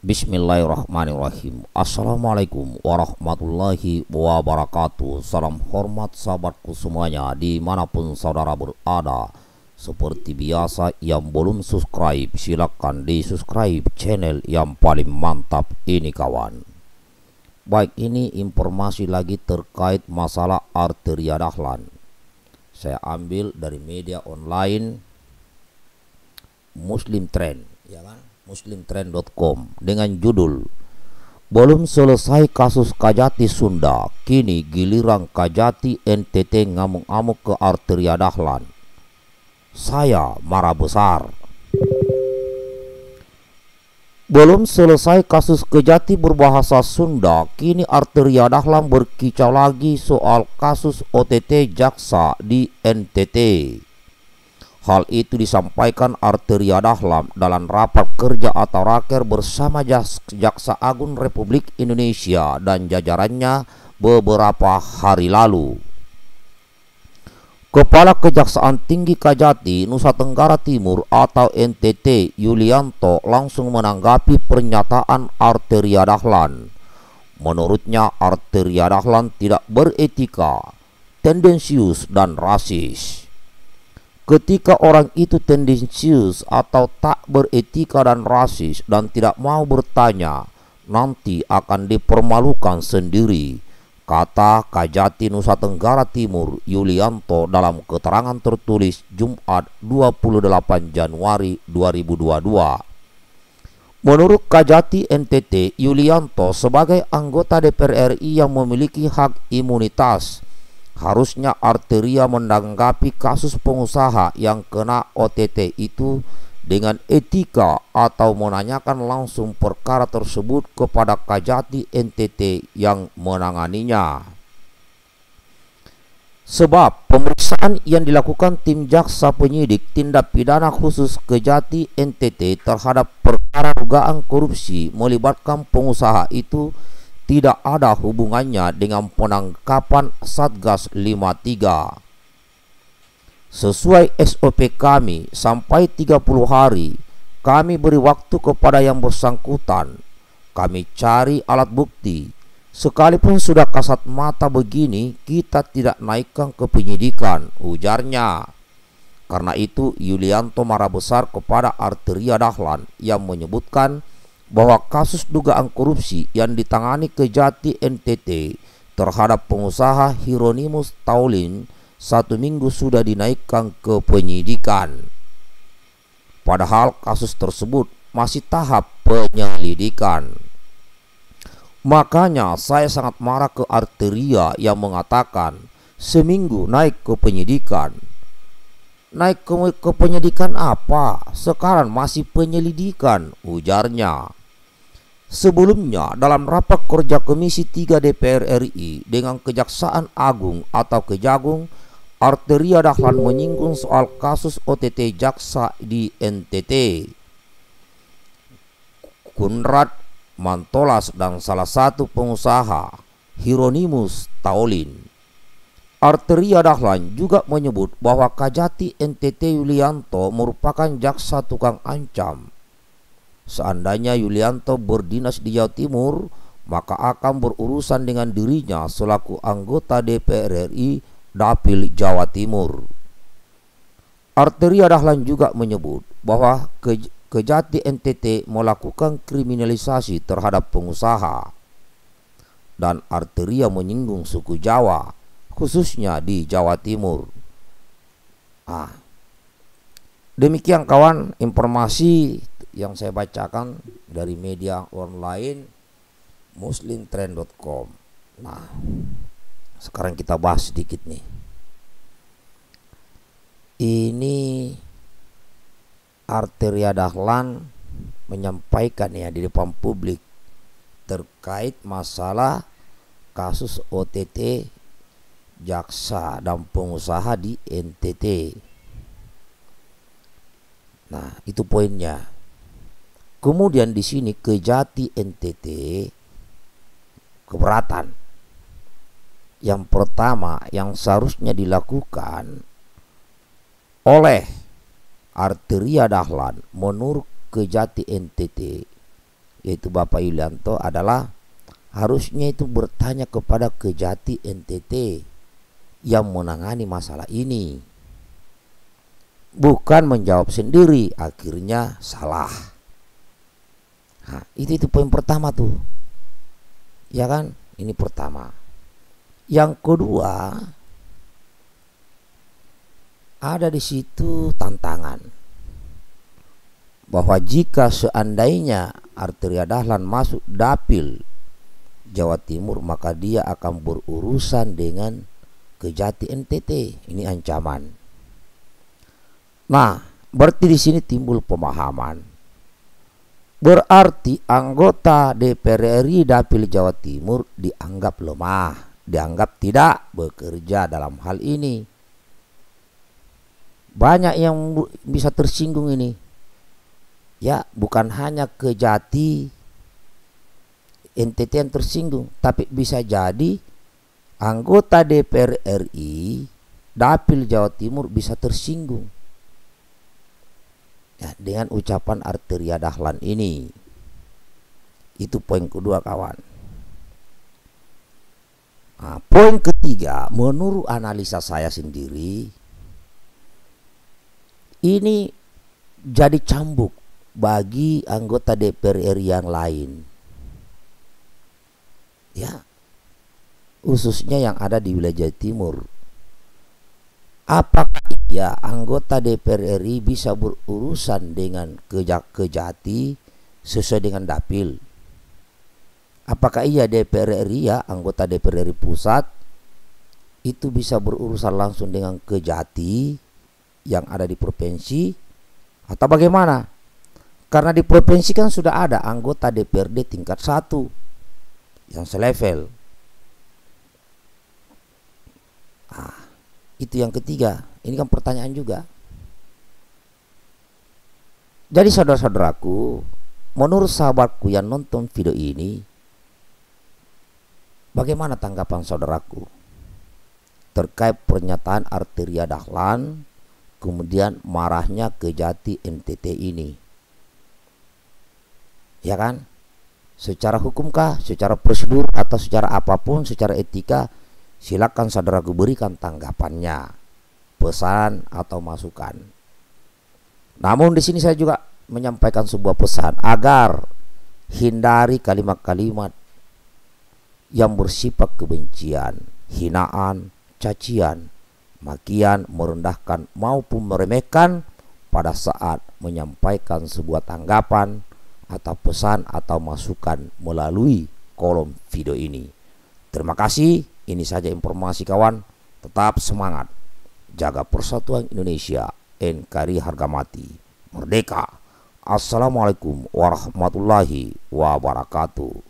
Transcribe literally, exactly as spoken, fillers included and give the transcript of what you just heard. Bismillahirrahmanirrahim. Assalamualaikum warahmatullahi wabarakatuh. Salam hormat sahabatku semuanya dimanapun saudara berada. Seperti biasa yang belum subscribe silahkan di subscribe channel yang paling mantap ini kawan. Baik, ini informasi lagi terkait masalah Arteria Dahlan. Saya ambil dari media online Muslim Trend, ya kan? muslim trend dot com dengan judul "Belum selesai kasus Kajati Sunda, kini giliran Kajati N T T ngamuk-ngamuk ke Arteria Dahlan. Saya marah besar." Belum selesai kasus Kajati berbahasa Sunda, kini Arteria Dahlan berkicau lagi soal kasus O T T jaksa di N T T. Hal itu disampaikan Arteria Dahlan dalam rapat kerja atau raker bersama Jaksa Agung Republik Indonesia dan jajarannya beberapa hari lalu. Kepala Kejaksaan Tinggi Kajati Nusa Tenggara Timur atau N T T Yulianto langsung menanggapi pernyataan Arteria Dahlan. Menurutnya Arteria Dahlan tidak beretika, tendensius dan rasis. Ketika orang itu tendensius atau tak beretika dan rasis dan tidak mau bertanya, nanti akan dipermalukan sendiri, kata Kajati Nusa Tenggara Timur Yulianto dalam keterangan tertulis Jumat dua puluh delapan Januari dua ribu dua puluh dua. Menurut Kajati N T T, Yulianto sebagai anggota D P R R I yang memiliki hak imunitas, harusnya Arteria menanggapi kasus pengusaha yang kena O T T itu dengan etika atau menanyakan langsung perkara tersebut kepada Kajati N T T yang menanganinya. Sebab pemeriksaan yang dilakukan tim jaksa penyidik tindak pidana khusus Kajati N T T terhadap perkara dugaan korupsi melibatkan pengusaha itu tidak ada hubungannya dengan penangkapan Satgas lima puluh tiga. Sesuai S O P kami, sampai tiga puluh hari kami beri waktu kepada yang bersangkutan. Kami cari alat bukti. Sekalipun sudah kasat mata begini, kita tidak naikkan ke penyidikan, ujarnya. Karena itu Yulianto marah besar kepada Arteria Dahlan yang menyebutkan bahwa kasus dugaan korupsi yang ditangani Kajati N T T terhadap pengusaha Hieronymus Taolin satu minggu sudah dinaikkan ke penyidikan. Padahal kasus tersebut masih tahap penyelidikan. Makanya saya sangat marah ke Arteria yang mengatakan seminggu naik ke penyidikan. Naik ke, ke penyidikan apa? Sekarang masih penyelidikan, ujarnya. Sebelumnya dalam rapat kerja Komisi tiga D P R R I dengan Kejaksaan Agung atau Kejagung, Arteria Dahlan menyinggung soal kasus O T T jaksa di N T T. Kunrat Mantolas dan salah satu pengusaha Hieronymus Taolin. Arteria Dahlan juga menyebut bahwa Kajati N T T Yulianto merupakan jaksa tukang ancam. Seandainya Yulianto berdinas di Jawa Timur, maka akan berurusan dengan dirinya selaku anggota D P R R I DAPIL Jawa Timur. Arteria Dahlan juga menyebut bahwa Kajati N T T melakukan kriminalisasi terhadap pengusaha. Dan Arteria menyinggung suku Jawa, khususnya di Jawa Timur. Ah, demikian kawan informasi yang saya bacakan dari media online muslim trend dot com. Nah, sekarang kita bahas sedikit nih. Ini Arteria Dahlan menyampaikan ya di depan publik terkait masalah kasus O T T jaksa dan pengusaha di N T T. Nah, itu poinnya. Kemudian di sini Kajati N T T keberatan. Yang pertama yang seharusnya dilakukan oleh Arteria Dahlan menurut Kajati N T T yaitu Bapak Yulianto adalah harusnya itu bertanya kepada Kajati N T T yang menangani masalah ini, bukan menjawab sendiri, akhirnya salah. Nah, itu itu poin pertama tuh, ya kan? Ini pertama. Yang kedua, ada di situ tantangan, bahwa jika seandainya Arteria Dahlan masuk Dapil Jawa Timur, maka dia akan berurusan dengan Kajati N T T. Ini ancaman. Nah, berarti di sini timbul pemahaman. Berarti anggota D P R R I Dapil Jawa Timur dianggap lemah, dianggap tidak bekerja dalam hal ini. Banyak yang bisa tersinggung ini. Ya, bukan hanya Kajati N T T yang tersinggung, tapi bisa jadi anggota D P R R I Dapil Jawa Timur bisa tersinggung ya, dengan ucapan Arteria Dahlan ini. Itu poin kedua, kawan. Nah, poin ketiga, menurut analisa saya sendiri, ini jadi cambuk bagi anggota D P R R I yang lain, ya, khususnya yang ada di wilayah Jawa Timur. Apakah ya anggota D P R R I bisa berurusan dengan Kajati sesuai dengan dapil? Apakah iya D P R R I, ya anggota D P R R I pusat itu bisa berurusan langsung dengan Kajati yang ada di provinsi, atau bagaimana? Karena di provinsi kan sudah ada anggota D P R D tingkat satu yang selevel. Ah, itu yang ketiga. Ini kan pertanyaan juga. Jadi saudara-saudaraku, menurut sahabatku yang nonton video ini, bagaimana tanggapan saudaraku terkait pernyataan Arteria Dahlan, kemudian marahnya Kajati N T T ini? Ya kan, secara hukumkah, secara prosedur, atau secara apapun, secara etika, silakan saudaraku berikan tanggapannya, pesan atau masukan. Namun di sini saya juga menyampaikan sebuah pesan agar hindari kalimat-kalimat yang bersifat kebencian, hinaan, cacian, makian, merendahkan maupun meremehkan pada saat menyampaikan sebuah tanggapan atau pesan atau masukan melalui kolom video ini. Terima kasih. Ini saja informasi, kawan. Tetap semangat, jaga persatuan Indonesia. N K R I harga mati, merdeka. Assalamualaikum warahmatullahi wabarakatuh.